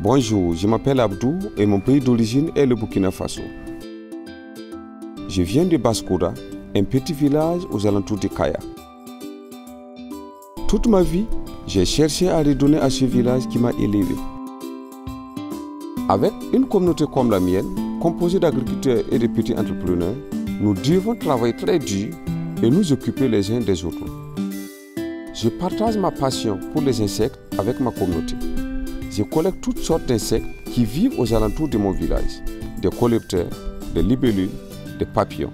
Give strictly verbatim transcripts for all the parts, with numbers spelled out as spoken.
Bonjour, je m'appelle Abdou et mon pays d'origine est le Burkina Faso. Je viens de Baskoda, un petit village aux alentours de Kaya. Toute ma vie, j'ai cherché à redonner à ce village qui m'a élevé. Avec une communauté comme la mienne, composée d'agriculteurs et de petits entrepreneurs, nous devons travailler très dur et nous occuper les uns des autres. Je partage ma passion pour les insectes avec ma communauté. Je collecte toutes sortes d'insectes qui vivent aux alentours de mon village, des coléoptères, des libellules, des papillons.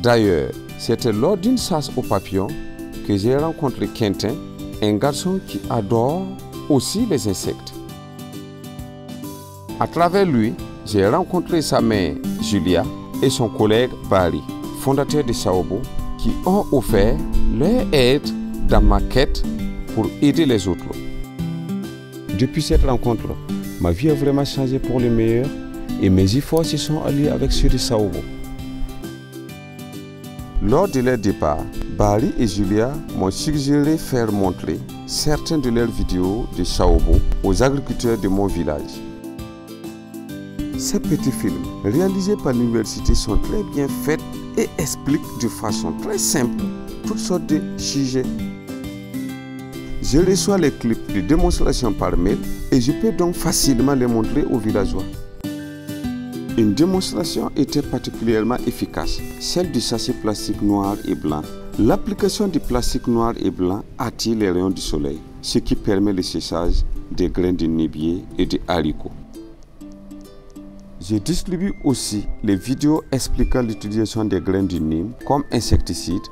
D'ailleurs, c'était lors d'une chasse aux papillons que j'ai rencontré Quentin, un garçon qui adore aussi les insectes. À travers lui, j'ai rencontré sa mère Julia et son collègue Barry, fondateur de SAWBO, qui ont offert leur aide dans ma quête pour aider les autres. Depuis cette rencontre, ma vie a vraiment changé pour le meilleur et mes efforts se sont alliés avec ceux de SAWBO. Lors de leur départ, Barry et Julia m'ont suggéré faire montrer certaines de leurs vidéos de SAWBO aux agriculteurs de mon village. Ces petits films réalisés par l'université sont très bien faits et expliquent de façon très simple toutes sortes de sujets. Je reçois les clips de démonstration par mail et je peux donc facilement les montrer aux villageois. Une démonstration était particulièrement efficace, celle du sachet plastique noir et blanc. L'application du plastique noir et blanc attire les rayons du soleil, ce qui permet le séchage des graines de nébier et de haricots. Je distribue aussi les vidéos expliquant l'utilisation des graines de neem comme insecticide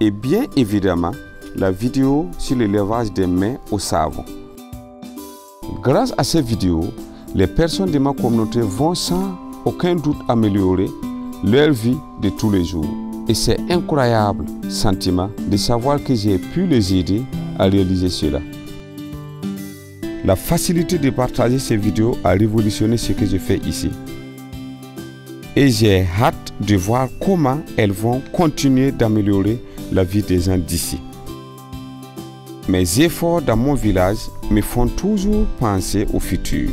et bien évidemment la vidéo sur le lavage des mains au savon. Grâce à ces vidéos, les personnes de ma communauté vont sans aucun doute améliorer leur vie de tous les jours. Et c'est un incroyable sentiment de savoir que j'ai pu les aider à réaliser cela. La facilité de partager ces vidéos a révolutionné ce que je fais ici. Et j'ai hâte de voir comment elles vont continuer d'améliorer la vie des gens d'ici. Mes efforts dans mon village me font toujours penser au futur.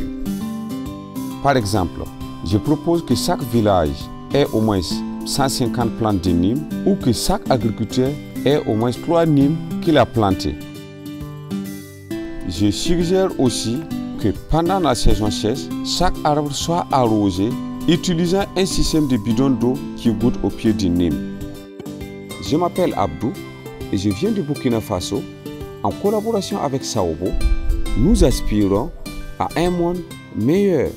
Par exemple, je propose que chaque village ait au moins cent cinquante plantes de neem ou que chaque agriculteur ait au moins trois neem qu'il a plantées. Je suggère aussi que pendant la saison sèche, chaque arbre soit arrosé utilisant un système de bidon d'eau qui goûte au pied du neem. Je m'appelle Abdou et je viens du Burkina Faso. En collaboration avec SAWBO, nous aspirons à un monde meilleur.